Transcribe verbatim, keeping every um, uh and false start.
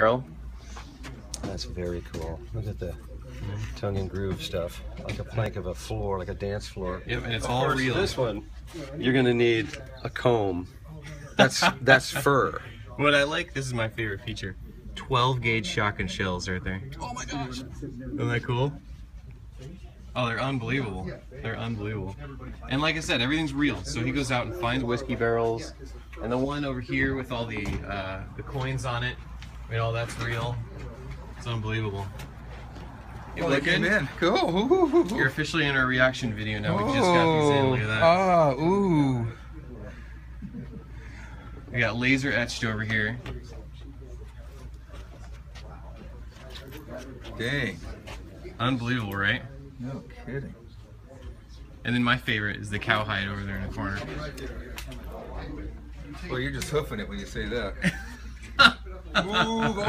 Carol. That's very cool. Look at the tongue and groove stuff, like a plank of a floor, like a dance floor. Yep, and it's all real. This one, you're gonna need a comb. That's that's fur. What I like, this is my favorite feature. twelve gauge shotgun shells right there. Oh my gosh! Isn't that cool? Oh, they're unbelievable. They're unbelievable. And like I said, everything's real. So he goes out and finds whiskey barrels, and the one over here with all the uh, the coins on it. I mean, all that's real. It's unbelievable. Hey, well, they came in. Cool. Ooh, ooh, ooh. You're officially in our reaction video now. We oh, just got these in. Look at that. Ah, ooh. We got laser etched over here. Dang. Unbelievable, right? No kidding. And then my favorite is the cowhide over there in the corner. Well, you're just hoofing it when you say that. Move on.